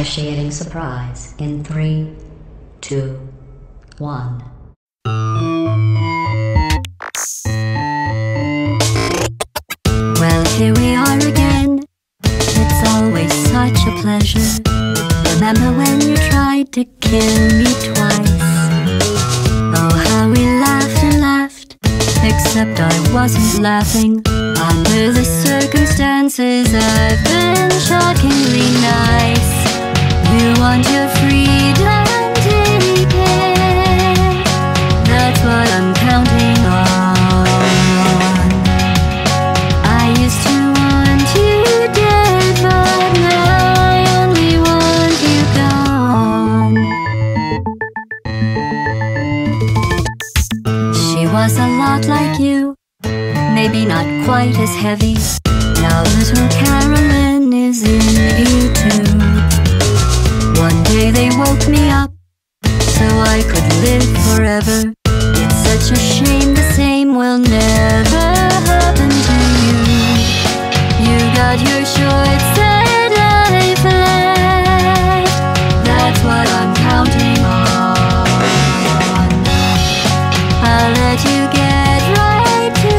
Initiating surprise in 3, 2, 1. Well, here we are again. It's always such a pleasure. Remember when you tried to kill me twice? Oh, how we laughed and laughed. Except I wasn't laughing. Under the circumstances, I've been shockingly nice. You want your freedom, take it. That's what I'm counting on. I used to want you dead, but now I only want you gone. She was a lot like you, maybe not quite as heavy. Now little Carolyn is in you too. One day they woke me up so I could live forever. It's such a shame the same will never happen to you. You got your short set life left. That's what I'm counting on. I'll let you get right to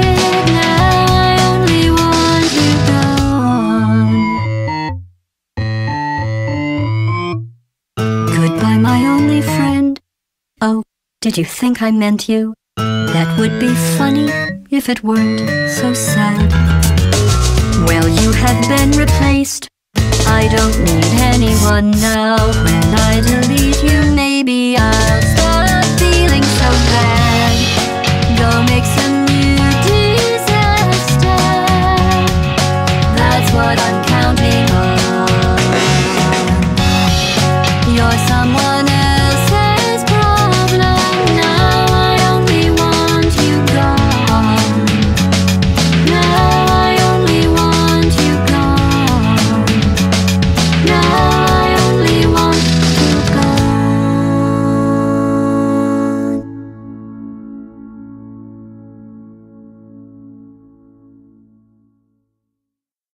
it. Now I only want you gone. Goodbye, my only friend. Oh, did you think I meant you? That would be funny if it weren't so sad. Well, you have been replaced. I don't need anyone now. When I delete you, maybe I'll stop feeling so bad.